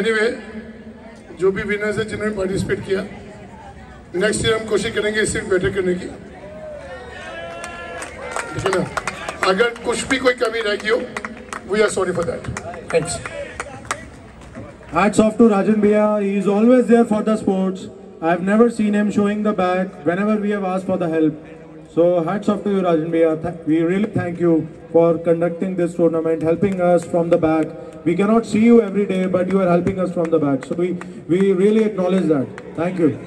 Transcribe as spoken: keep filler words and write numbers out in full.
Anyway जो भी winners हैं जिन्होंने पार्टिसिपेट किया, नेक्स्ट ईयर हम कोशिश करेंगे इससे बेटर करने की, ठीक है ना। अगर कुछ भी कोई कमी रह गई हो, we are sorry for that. Thanks. Hats off to Rajan भैया, he is always there for the sports. I have never seen him showing the back whenever we have asked for the help. So hats off to you, Rajan bhaiya. We really thank you for conducting this tournament, helping us from the back. We cannot see you every day, but you are helping us from the back. So we we really acknowledge that. Thank you.